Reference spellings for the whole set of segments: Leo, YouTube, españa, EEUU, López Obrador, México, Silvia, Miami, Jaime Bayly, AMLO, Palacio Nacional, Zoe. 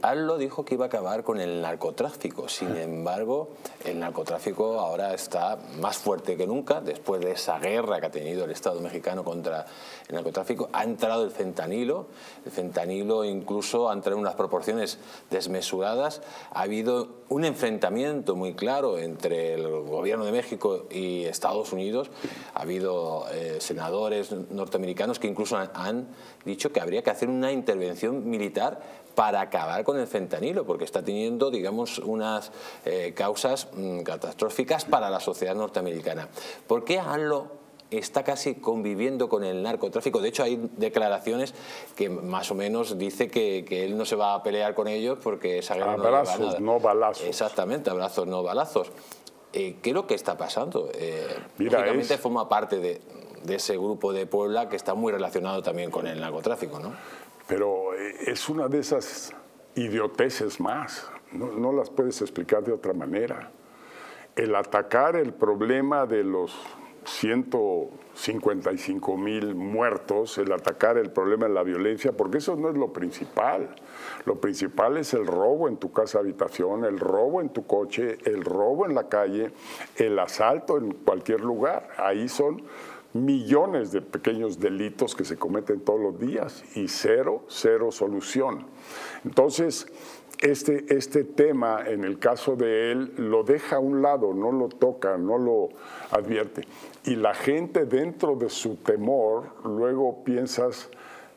AMLO dijo que iba a acabar con el narcotráfico, sin embargo el narcotráfico ahora está más fuerte que nunca. Después de esa guerra que ha tenido el Estado mexicano contra el narcotráfico, ha entrado el fentanilo incluso ha entrado en unas proporciones desmesuradas. Ha habido un enfrentamiento muy claro entre el gobierno de México y Estados Unidos. Ha habido senadores norteamericanos que incluso han dicho que habría que hacer una intervención militar para acabar con el fentanilo, porque está teniendo, digamos, unas causas catastróficas para la sociedad norteamericana. ¿Por qué AMLO está casi conviviendo con el narcotráfico? De hecho, hay declaraciones que más o menos dice que él no se va a pelear con ellos porque esa guerra no lleva a nada. No balazos. Exactamente, abrazos, no balazos. ¿Qué es lo que está pasando? Lógicamente forma parte de ese grupo de Puebla que está muy relacionado también con el narcotráfico, ¿no? Pero es una de esas idioteces más, no las puedes explicar de otra manera. El atacar el problema de los 155,000 muertos, el atacar el problema de la violencia, porque eso no es lo principal. Lo principal es el robo en tu casa habitación, el robo en tu coche, el robo en la calle, el asalto en cualquier lugar. Ahí son millones de pequeños delitos que se cometen todos los días y cero solución. Entonces, este tema, en el caso de él, lo deja a un lado, no lo toca, no lo advierte. Y la gente, dentro de su temor, luego piensas,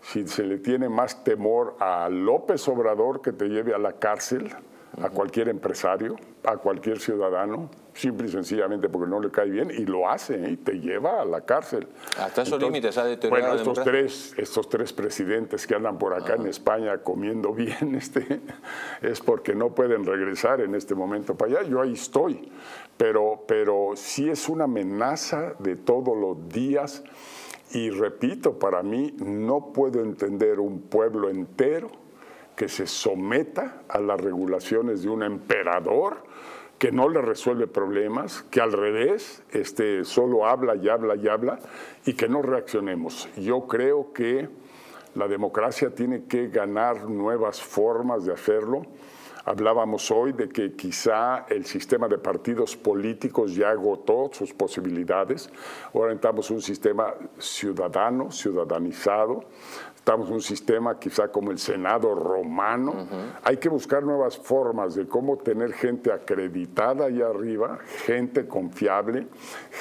si se le tiene más temor a López Obrador que te lleve a la cárcel, a cualquier empresario, a cualquier ciudadano, simple y sencillamente porque no le cae bien, y lo hace, y te lleva a la cárcel. Hasta esos límites ha deteriorado la democracia. Bueno, estos tres presidentes que andan por acá en España comiendo bien, es porque no pueden regresar en este momento para allá. Yo ahí estoy, pero sí es una amenaza de todos los días. Y repito, para mí no puedo entender un pueblo entero que se someta a las regulaciones de un emperador que no le resuelve problemas, que al revés solo habla y habla y habla, y que no reaccionemos. Yo creo que la democracia tiene que ganar nuevas formas de hacerlo. Hablábamos hoy de que quizá el sistema de partidos políticos ya agotó sus posibilidades. Ahora entramos en un sistema ciudadano, ciudadanizado. Estamos en un sistema quizá como el Senado romano. Hay que buscar nuevas formas de cómo tener gente acreditada allá arriba, gente confiable,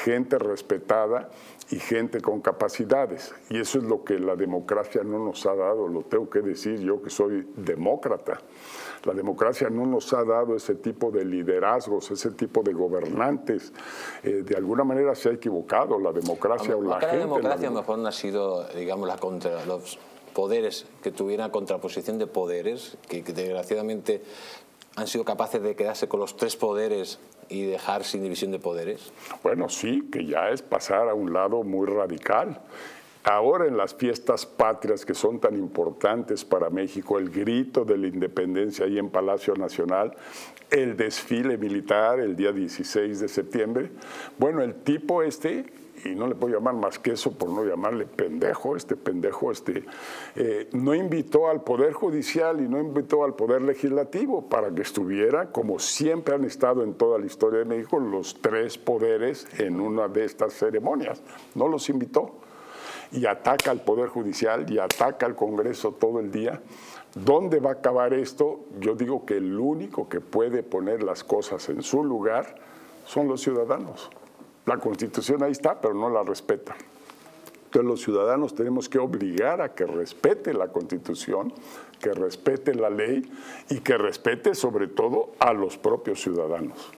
gente respetada y gente con capacidades. Y eso es lo que la democracia no nos ha dado, lo tengo que decir yo que soy demócrata. La democracia no nos ha dado ese tipo de liderazgos, ese tipo de gobernantes. De alguna manera se ha equivocado la democracia o la gente. La democracia a lo mejor no ha sido, digamos, la contra los poderes, que tuvieran contraposición de poderes, que desgraciadamente han sido capaces de quedarse con los tres poderes y dejar sin división de poderes. Bueno, sí, que ya es pasar a un lado muy radical. Ahora en las fiestas patrias que son tan importantes para México, el grito de la independencia ahí en Palacio Nacional, el desfile militar el día 16 de septiembre, bueno, el tipo y no le puedo llamar más que eso por no llamarle pendejo, no invitó al Poder Judicial y no invitó al Poder Legislativo para que estuviera, como siempre han estado en toda la historia de México, los tres poderes en una de estas ceremonias. No los invitó. Y ataca al Poder Judicial y ataca al Congreso todo el día. ¿Dónde va a acabar esto? Yo digo que el único que puede poner las cosas en su lugar son los ciudadanos. La Constitución ahí está, pero no la respeta. Entonces los ciudadanos tenemos que obligar a que respete la Constitución, que respete la ley y que respete sobre todo a los propios ciudadanos.